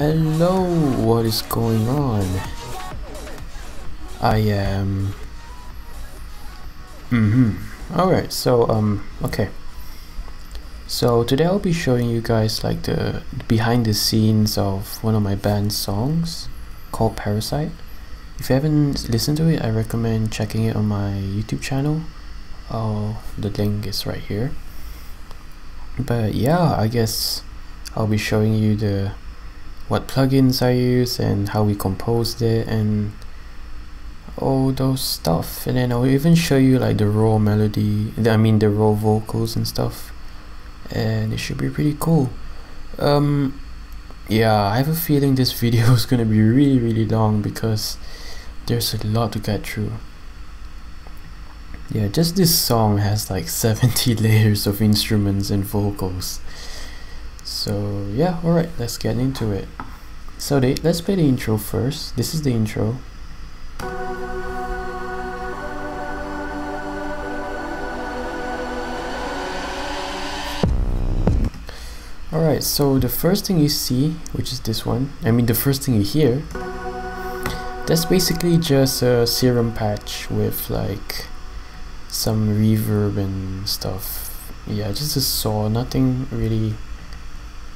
Hello, what is going on? I am... Alright, so, okay. So today I'll be showing you guys like the behind the scenes of one of my band's songs called Parasite. If you haven't listened to it, I recommend checking it on my YouTube channel. Oh, the link is right here. But yeah, I guess I'll be showing you the what plugins I use and how we composed it and all those stuff, and then I'll even show you like the raw melody, I mean the raw vocals and stuff, and it should be pretty cool. Yeah, I have a feeling this video is gonna be really long because there's a lot to get through. Yeah, just this song has like 70 layers of instruments and vocals. So yeah, alright, let's get into it. So let's play the intro first. This is the intro. Alright, so the first thing you see, which is this one, I mean the first thing you hear, that's basically just a Serum patch with like some reverb and stuff. Yeah, just a saw, nothing really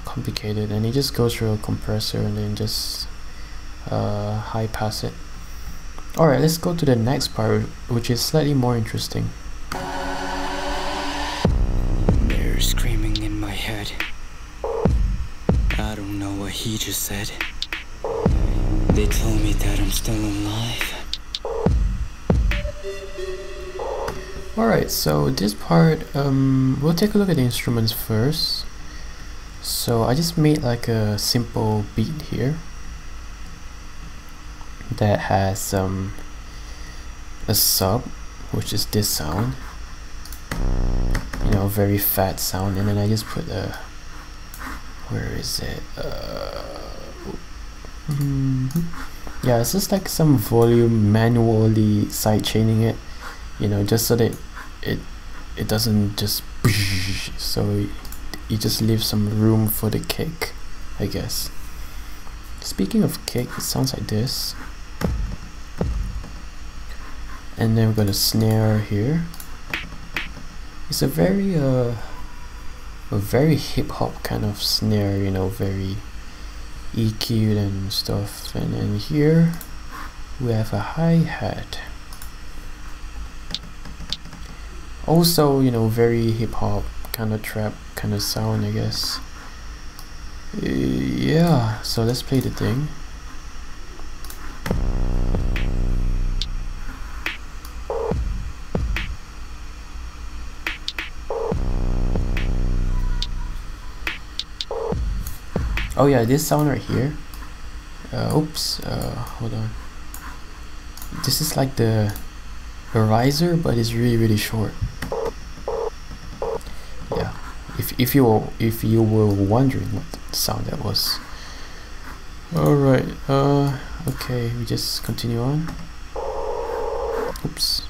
complicated, and it just goes through a compressor and then just high pass it. Alright, let's go to the next part, which is slightly more interesting. They're screaming in my head. I don't know what he just said. They told me that I'm still alive. Alright, so this part, we'll take a look at the instruments first. So I just made like a simple beat here that has a sub, which is this sound, you know, very fat sound, and then I just put a, where is it, yeah, it's just like some volume, manually side chaining it, you know, just so that it doesn't just, so you just leave some room for the kick, I guess. Speaking of kick, it sounds like this. And then we've got a snare here. It's a very hip hop kind of snare, you know, very EQ'd and stuff. And then here we have a hi-hat. Also, you know, very hip hop, kind of trap kind of sound, I guess. Yeah, so let's play the thing. Oh yeah, this sound right here, hold on, this is like the riser, but it's really short. If you were wondering what sound that was. Alright, okay, we just continue on. Oops.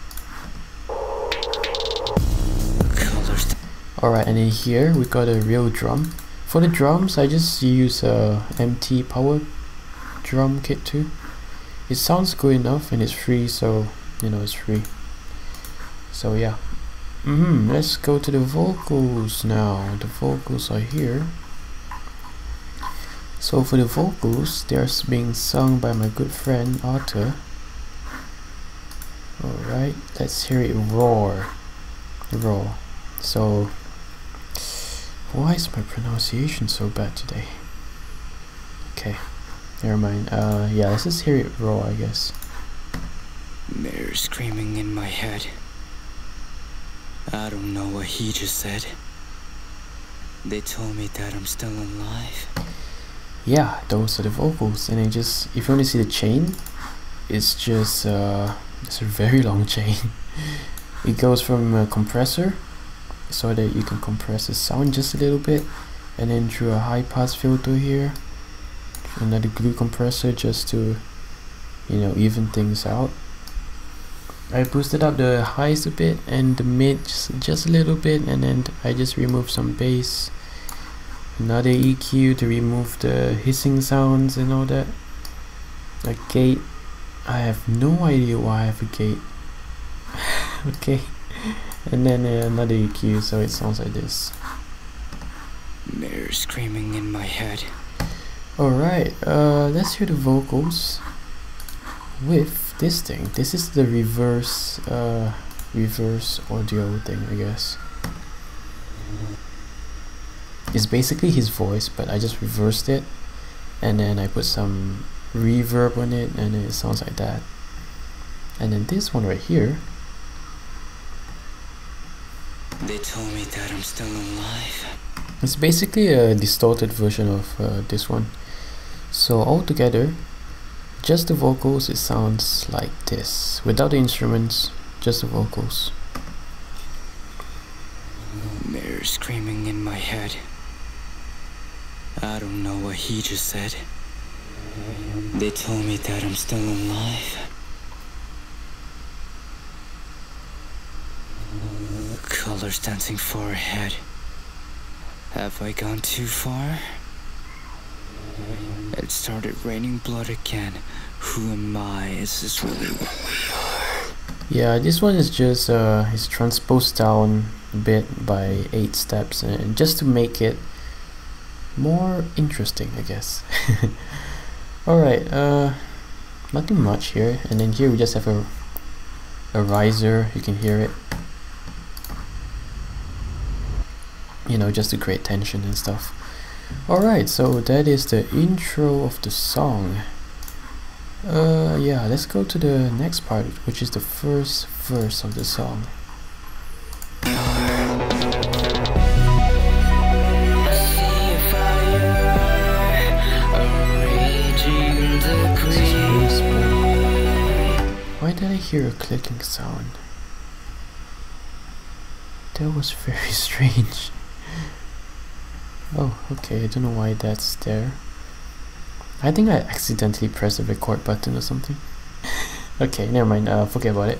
Alright, and in here we got a real drum. For the drums, I just use a MT Power drum kit too. It sounds good enough, and it's free, so you know, it's free. So yeah. Let's go to the vocals now. The vocals are here. So for the vocals, they're being sung by my good friend Arthur. Alright, let's hear it roar. Roar. So, why is my pronunciation so bad today? Okay, never mind. Yeah, let's just hear it roar, I guess. They're screaming in my head. I don't know what he just said. They told me that I'm still alive. Yeah, those are the vocals, and if you want to see the chain, it's just it's a very long chain. It goes from a compressor, so that you can compress the sound just a little bit, and then through a high pass filter here, another glue compressor just to, you know, even things out. I boosted up the highs a bit and the mids just a little bit, and then I just removed some bass another EQ to remove the hissing sounds and all that. A gate. I have no idea why I have a gate. Okay, and then another EQ, so it sounds like this. Mirror screaming in my head. Alright, let's hear the vocals with this thing. This is the reverse reverse audio thing, I guess. It's basically his voice, but I just reversed it and then I put some reverb on it and it sounds like that. And then this one right here. They told me that I'm still alive. It's basically a distorted version of this one. So all together, just the vocals, it sounds like this. Without the instruments, just the vocals. Mirror screaming in my head. I don't know what he just said. They told me that I'm still alive. Colors dancing far ahead. Have I gone too far? It started raining blood again. Who am I? Is this really what we are? Yeah, this one is just it's transposed down a bit by 8 steps, and just to make it more interesting, I guess. Alright, nothing much here, and then here we just have a riser, you can hear it. You know, just to create tension and stuff. Alright, so that is the intro of the song. Yeah, let's go to the next part, which is the first verse of the song. Why did I hear a clicking sound? That was very strange. Oh, okay, I don't know why that's there. I think I accidentally pressed the record button or something. Okay, never mind, forget about it.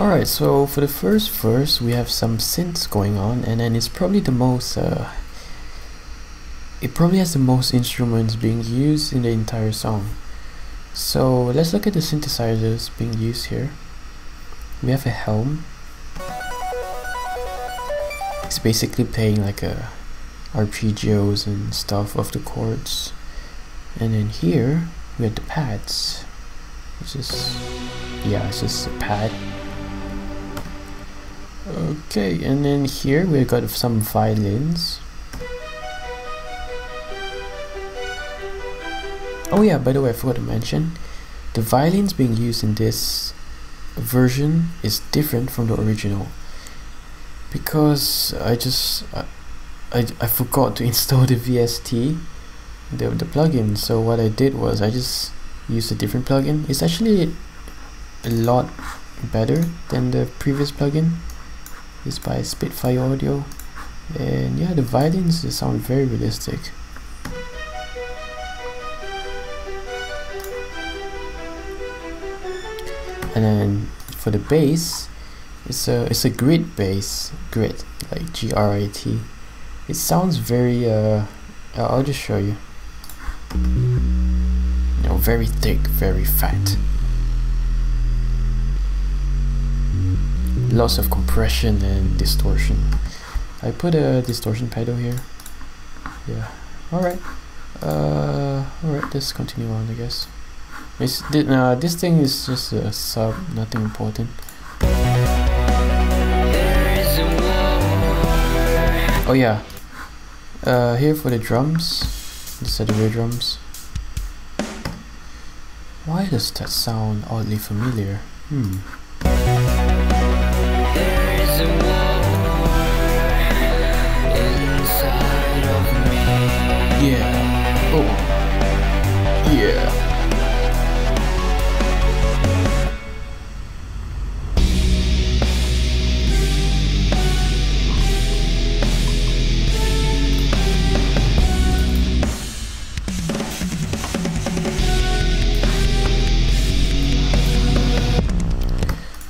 Alright, so for the first verse we have some synths going on, and then it's probably the most it probably has the most instruments being used in the entire song. So let's look at the synthesizers being used here. We have a Helm. It's basically playing like a arpeggios and stuff of the chords. And then here we have the pads. It's just, yeah, it's just a pad. Okay, and then here we got some violins. Oh yeah, by the way, I forgot to mention, the violins being used in this version is different from the original, because I just I forgot to install the VST, the plugin. So what I did was I just used a different plugin. It's actually a lot better than the previous plugin. It's by Spitfire Audio, and yeah, the violins, they sound very realistic. And then for the bass, it's a grid bass, grid, like G-R-I-T. It sounds very I'll just show you. You know, very thick, very fat. Lots of compression and distortion. I put a distortion pedal here. Yeah. Alright. Alright, let's continue on, I guess. This thing is just a sub, nothing important. Oh yeah, here for the drums, these are the real drums. Why does that sound oddly familiar? Yeah. Oh. Yeah.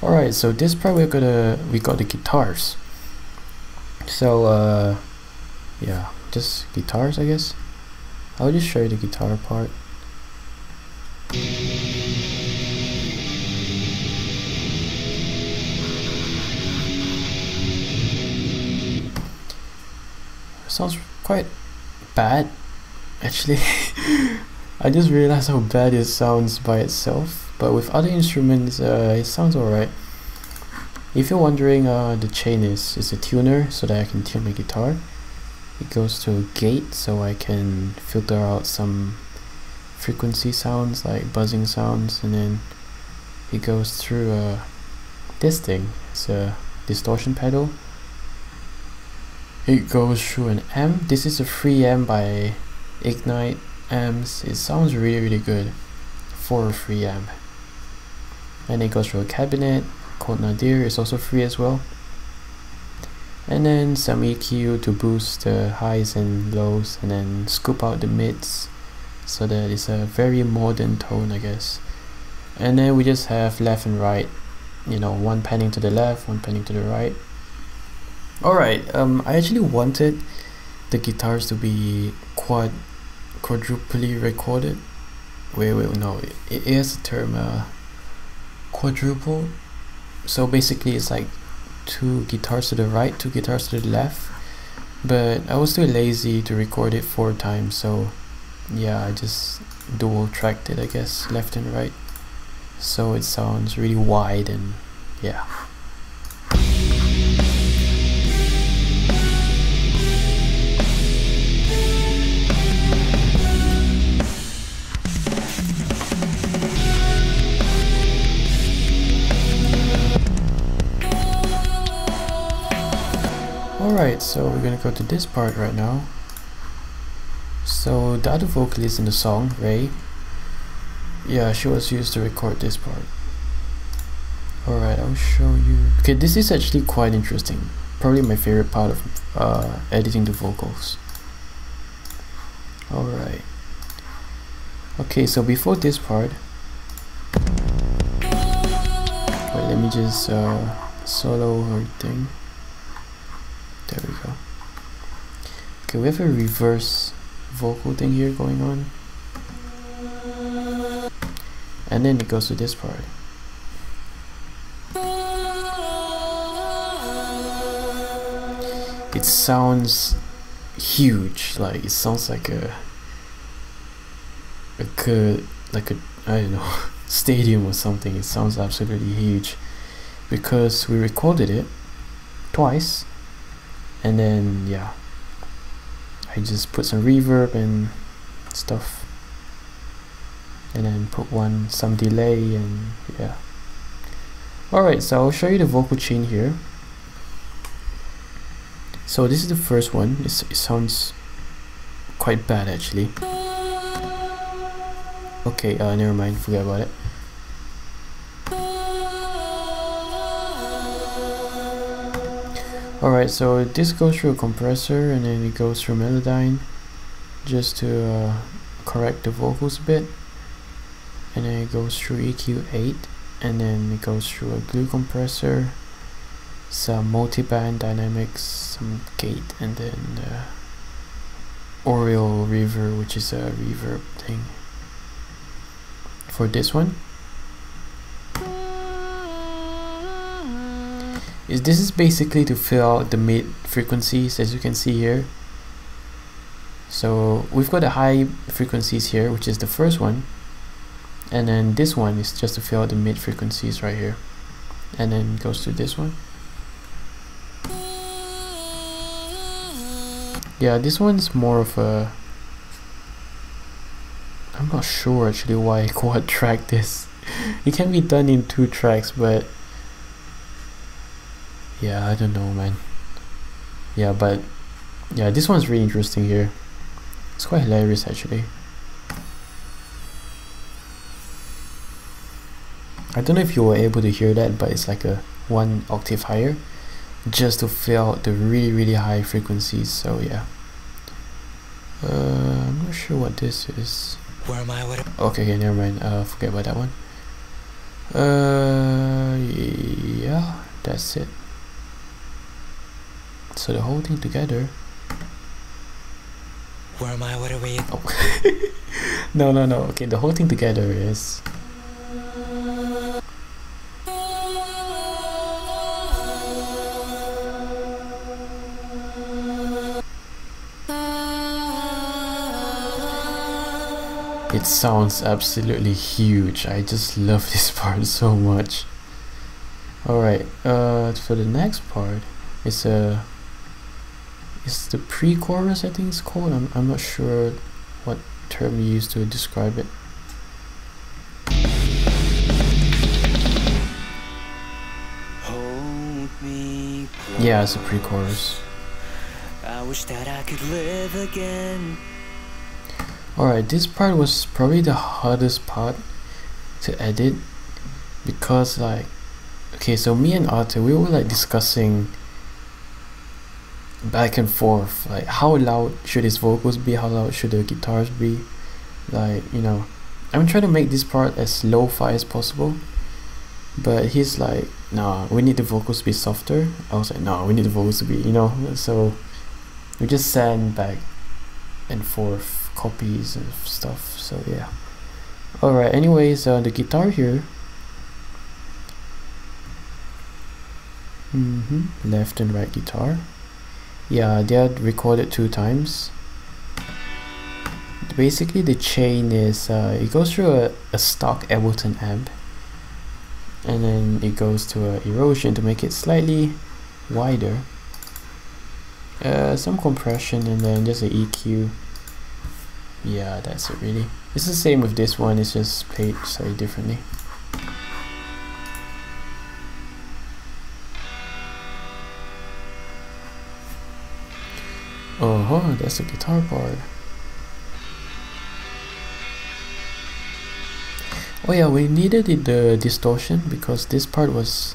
Alright, so this part we got the guitars. So yeah, just guitars, I guess. I'll just show you the guitar part. Sounds quite bad, actually. I just realized how bad it sounds by itself, but with other instruments it sounds alright. If you're wondering, the chain is a tuner so that I can tune my guitar. It goes to a gate so I can filter out some frequency sounds like buzzing sounds, and then it goes through this thing. It's a distortion pedal. It goes through an amp. This is a Free M by Ignite Amps. It sounds really, really good for a Free amp. And it goes through a cabinet. Code Nadir is also free as well. And then some EQ to boost the highs and lows, and then scoop out the mids so that it's a very modern tone, I guess. And then we just have left and right, you know, one panning to the left, one panning to the right. Alright, I actually wanted the guitars to be quadruply recorded. Wait, no, it is the term quadruple. So basically it's like two guitars to the right, two guitars to the left, but I was too lazy to record it 4 times, so yeah, I just dual tracked it, I guess, left and right, so it sounds really wide. And yeah, alright, so we're gonna go to this part right now. So the other vocalist in the song, Ray, yeah, she was used to record this part. Alright, I'll show you. Okay, this is actually quite interesting. Probably my favorite part of editing the vocals. Alright. Okay, so before this part, wait, let me just solo her thing. There we go. Okay, we have a reverse vocal thing here going on. And then it goes to this part. It sounds huge, like it sounds like a I don't know, stadium or something. It sounds absolutely huge because we recorded it twice. And then yeah, I just put some reverb and stuff, and then put some delay, and yeah. Alright, so I'll show you the vocal chain here. So this is the first one. It sounds quite bad actually. Okay, never mind, forget about it. Alright, so this goes through a compressor, and then it goes through Melodyne just to correct the vocals a bit, and then it goes through EQ8, and then it goes through a glue compressor, some multiband dynamics, some gate, and then Oreo Reverb, which is a reverb thing for this one. This is basically to fill out the mid frequencies, as you can see here. So we've got the high frequencies here, which is the first one, and then this one is just to fill out the mid frequencies right here, and then goes to this one. Yeah, this one's more of a, I'm not sure actually why I quad track this. It can be done in 2 tracks, but yeah, I don't know, man. Yeah, but yeah, this one's really interesting here. It's quite hilarious actually. I don't know if you were able to hear that, but it's like a 1 octave higher just to fill out the really, really high frequencies. So yeah, I'm not sure what this is. Where am I? Okay, never mind, forget about that one. That's it. So the whole thing together. Where am I? What are we? Oh. No. Okay, the whole thing together is. It sounds absolutely huge. I just love this part so much. Alright, for the next part, it's the pre-chorus, I think it's called. I'm not sure what term we used to describe it. Hold me close. Yeah, it's a pre-chorus. I wish that I could live again. Alright, this part was probably the hardest part to edit, because like, okay, so me and Arthur, we were like discussing back and forth, like how loud should his vocals be, how loud should the guitars be, like, you know, I'm trying to make this part as lo-fi as possible, but he's like, nah, we need the vocals to be softer. I was like, nah, we need the vocals to be, you know, so we just sang back and forth copies and stuff. So yeah, alright, anyways, the guitar here, left and right guitar, yeah, they are recorded 2 times. Basically the chain is, it goes through a stock Ableton amp, and then it goes to a erosion to make it slightly wider, some compression, and then just an EQ. Yeah, that's it really. It's the same with this one, it's just played slightly differently. Oh, that's the guitar part. Oh yeah, we needed the distortion because this part was...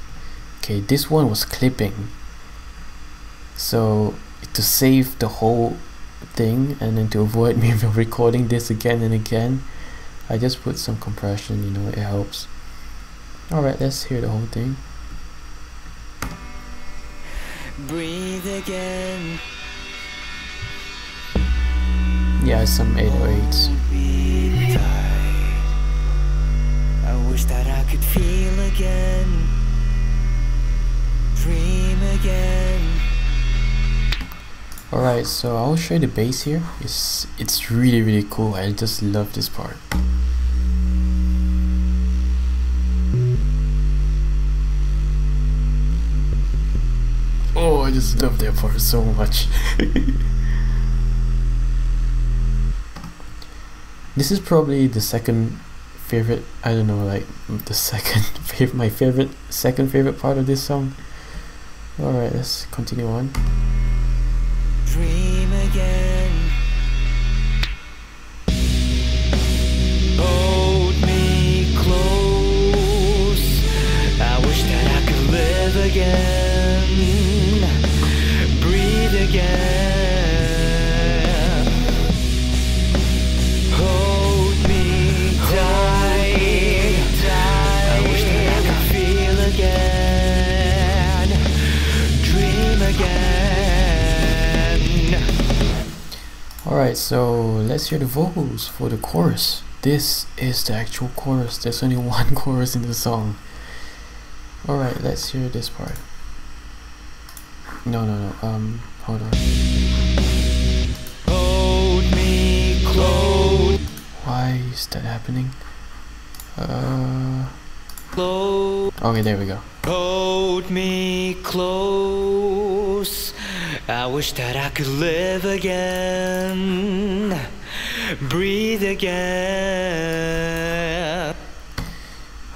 Okay, this one was clipping. So, to save the whole thing and then to avoid me from recording this again and again, I just put some compression, you know, it helps. Alright, let's hear the whole thing. Breathe again. Yeah, some 808s. I wish that I could feel again. Dream again. Alright, so I'll show you the bass here. It's really, really cool. I just love this part. Oh, I just love that part so much. This is probably the second favorite, I don't know, like the second favorite, my favorite, second favorite part of this song. Alright, let's continue on. Dream again. Hold me close. I wish that I could live again. Breathe again. Hold me tight. I wish that I could feel again. Dream again. Alright, so let's hear the vocals for the chorus. This is the actual chorus. There's only one chorus in the song. Alright, let's hear this part. No. Hold on. Hold me close. Why is that happening? Okay, there we go. Hold me close. I wish that I could live again. Breathe again.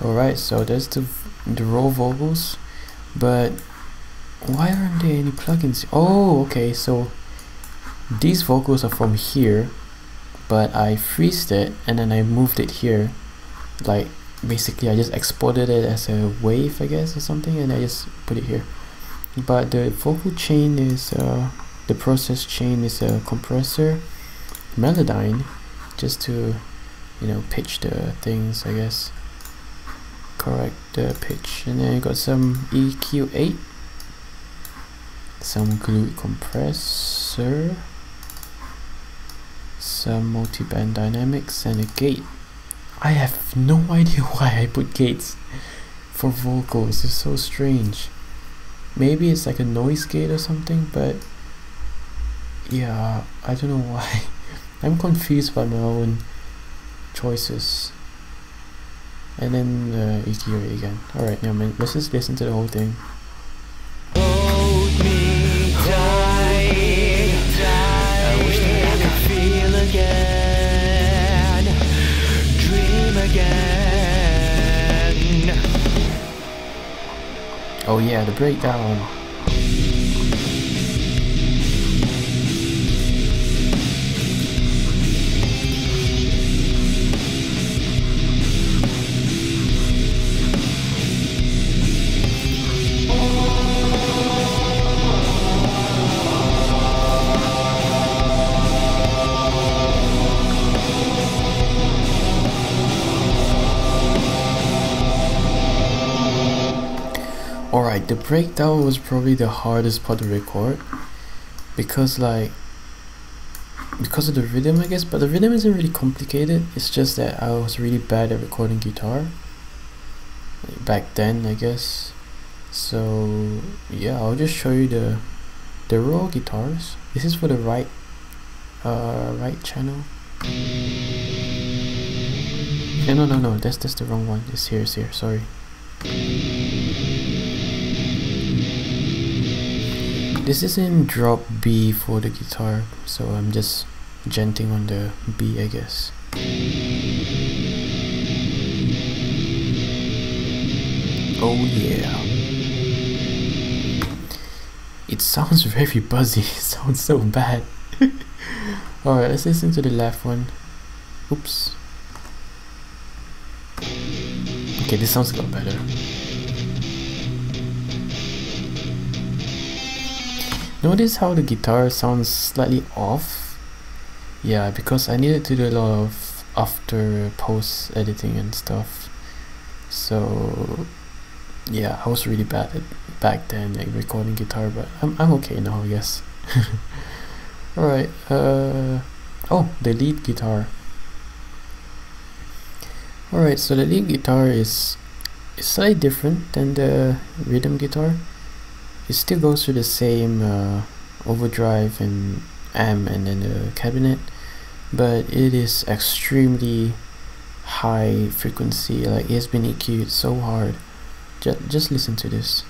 Alright, so there's the raw vocals, but why aren't there any plugins? Oh, okay, so these vocals are from here, but I freezed it and then I moved it here. Like, basically I just exported it as a wave, I guess, or something, and I just put it here. But the vocal chain is, the process chain is a compressor, Melodyne, just to, you know, pitch the things, I guess. correct the pitch, and then you got some EQ8, some glute compressor, some multi-band dynamics, and a gate. I have no idea why I put gates for vocals. It's so strange. Maybe it's like a noise gate or something, but yeah, I don't know why. I'm confused by my own choices. And then EQ8 again. Alright, yeah, man, let's just listen to the whole thing. Oh yeah, the breakdown. Alright, the breakdown was probably the hardest part to record because of the rhythm, I guess, but the rhythm isn't really complicated. It's just that I was really bad at recording guitar back then, I guess. So yeah, I'll just show you the raw guitars. This is for the right channel. Yeah, no, that's the wrong one. It's here, sorry. This is in drop B for the guitar, so I'm just genting on the B, I guess. Oh yeah. It sounds very buzzy, it sounds so bad. Alright, let's listen to the left one. Oops. Okay, this sounds a lot better. Notice how the guitar sounds slightly off. Yeah, because I needed to do a lot of after post editing and stuff. So yeah, I was really bad at back then, like recording guitar, but I'm okay now, I guess. Alright, oh, the lead guitar. Alright, so the lead guitar is slightly different than the rhythm guitar. It still goes through the same overdrive and amp and then the cabinet, but it is extremely high frequency. Like, it has been EQ'd so hard. Just listen to this.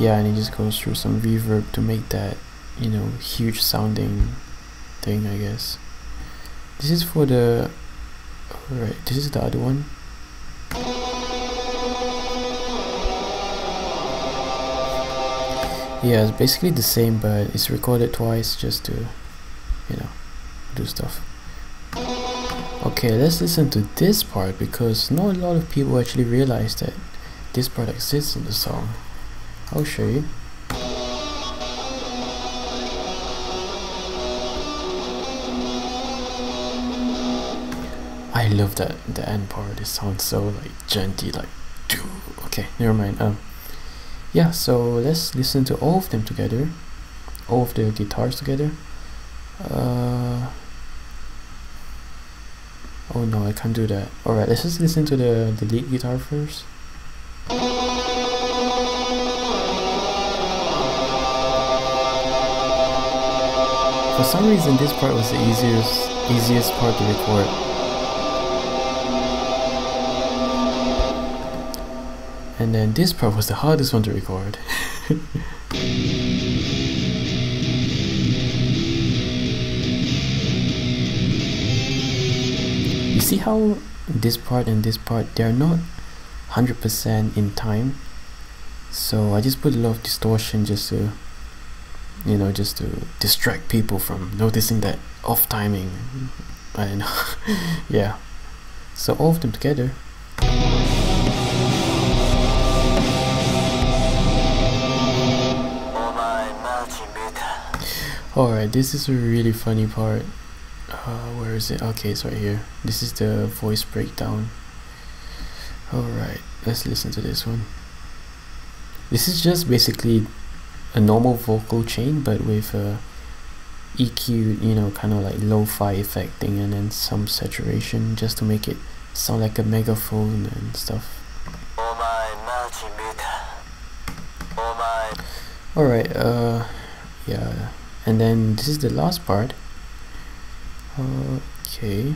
Yeah, and it just goes through some reverb to make that, you know, huge sounding thing, I guess. This is for the... Alright, this is the other one. Yeah, it's basically the same, but it's recorded twice just to, you know, do stuff. Okay, let's listen to this part, because not a lot of people actually realize that this part exists in the song. I'll show you. I love that the end part. It sounds so like genty, like doo. Okay, never mind. Yeah. So let's listen to all of them together, all of the guitars together. Oh no, I can't do that. All right, let's just listen to the lead guitar first. For some reason, this part was the easiest part to record. And then this part was the hardest one to record. You see how this part and this part, they're not 100% in time. So I just put a lot of distortion just to, you know, just to distract people from noticing that off timing. I don't know. Yeah. So all of them together. Alright, this is a really funny part. where is it? Okay, it's right here. This is the voice breakdown. Alright, let's listen to this one. This is just basically a normal vocal chain, but with a EQ, you know, kind of like lo-fi effect thing, and then some saturation just to make it sound like a megaphone and stuff. Alright, yeah, and then this is the last part. Okay.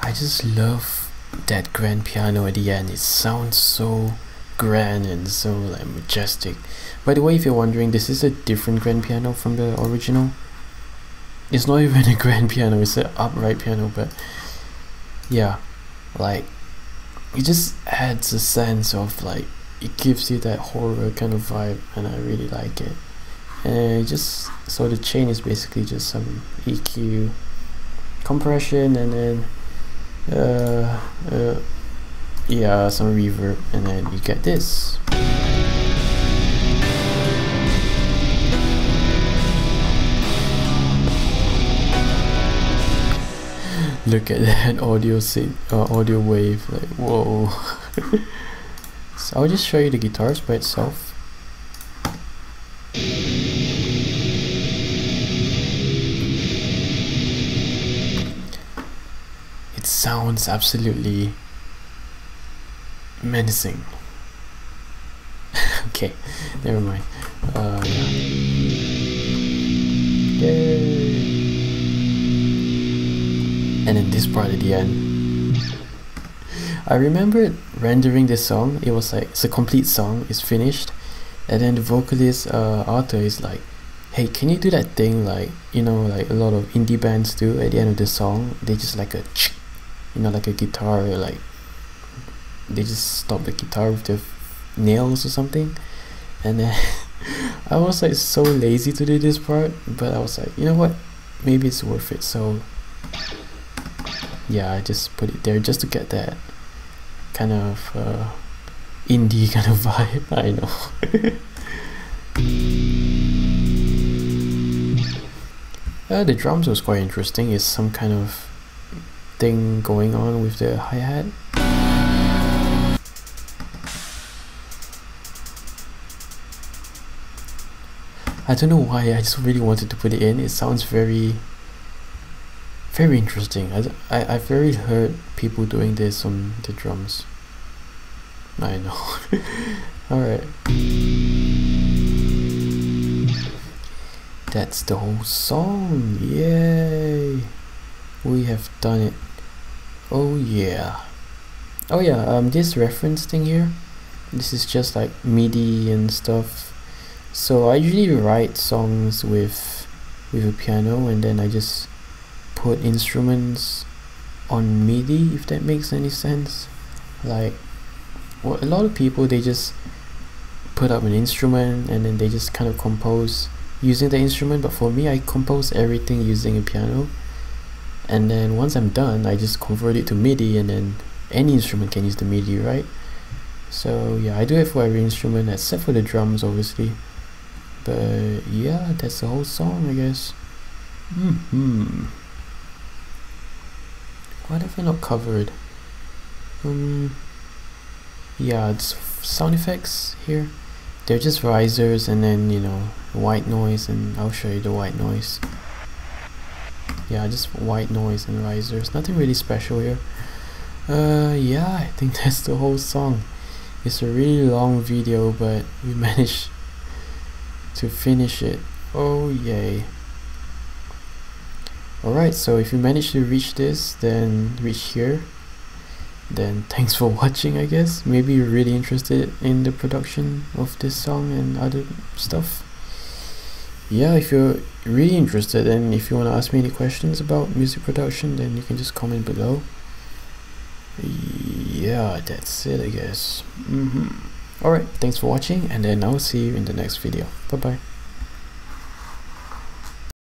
I just love that grand piano at the end. It sounds so grand and so like majestic. By the way, if you're wondering, this is a different grand piano from the original. It's not even a grand piano, it's an upright piano, but yeah, like it just adds a sense of like, it gives you that horror kind of vibe, and I really like it. And just so the chain is basically just some EQ compression, and then yeah, some reverb, and then you get this. Look at that audio synth, audio wave, like whoa. So I'll just show you the guitars by itself. Sounds absolutely menacing. Okay, never mind. Yay. And then this part at the end. I remember rendering this song. It was like, it's a complete song. It's finished, and then the vocalist Arthur is like, "Hey, can you do that thing like, you know, like a lot of indie bands do at the end of the song? They just like a." You know, like a guitar, like they just stop the guitar with their nails or something." And then I was like so lazy to do this part, but I was like, you know what, maybe it's worth it. So yeah, I just put it there just to get that kind of indie kind of vibe. I know. The drums was quite interesting. It's some kind of thing going on with the hi-hat. I don't know why, I just really wanted to put it in. It sounds very interesting. I've already heard people doing this on the drums. I know. Alright, that's the whole song. Yay, we have done it. Oh yeah, oh yeah. This reference thing here, this is just like MIDI and stuff. So I usually write songs with a piano, and then I just put instruments on MIDI, if that makes any sense. Like, well, a lot of people, they just put up an instrument and then they just kind of compose using the instrument, but for me, I compose everything using a piano. And then once I'm done, I just convert it to MIDI, and then any instrument can use the MIDI, right? So yeah, I do it for every instrument except for the drums, obviously. But yeah, that's the whole song, I guess. What have I not covered? Yeah, it's sound effects here. They're just risers, and then, you know, white noise, and I'll show you the white noise. Yeah, just white noise and risers, nothing really special here. Yeah, I think that's the whole song. It's a really long video, but we managed to finish it. Oh yay. Alright, so if you managed to reach this, then reach here, then thanks for watching, I guess. Maybe you're really interested in the production of this song and other stuff. Yeah, if you're really interested, and if you want to ask me any questions about music production, then you can just comment below. Yeah, that's it, I guess. Alright, thanks for watching, and then I'll see you in the next video. Bye bye.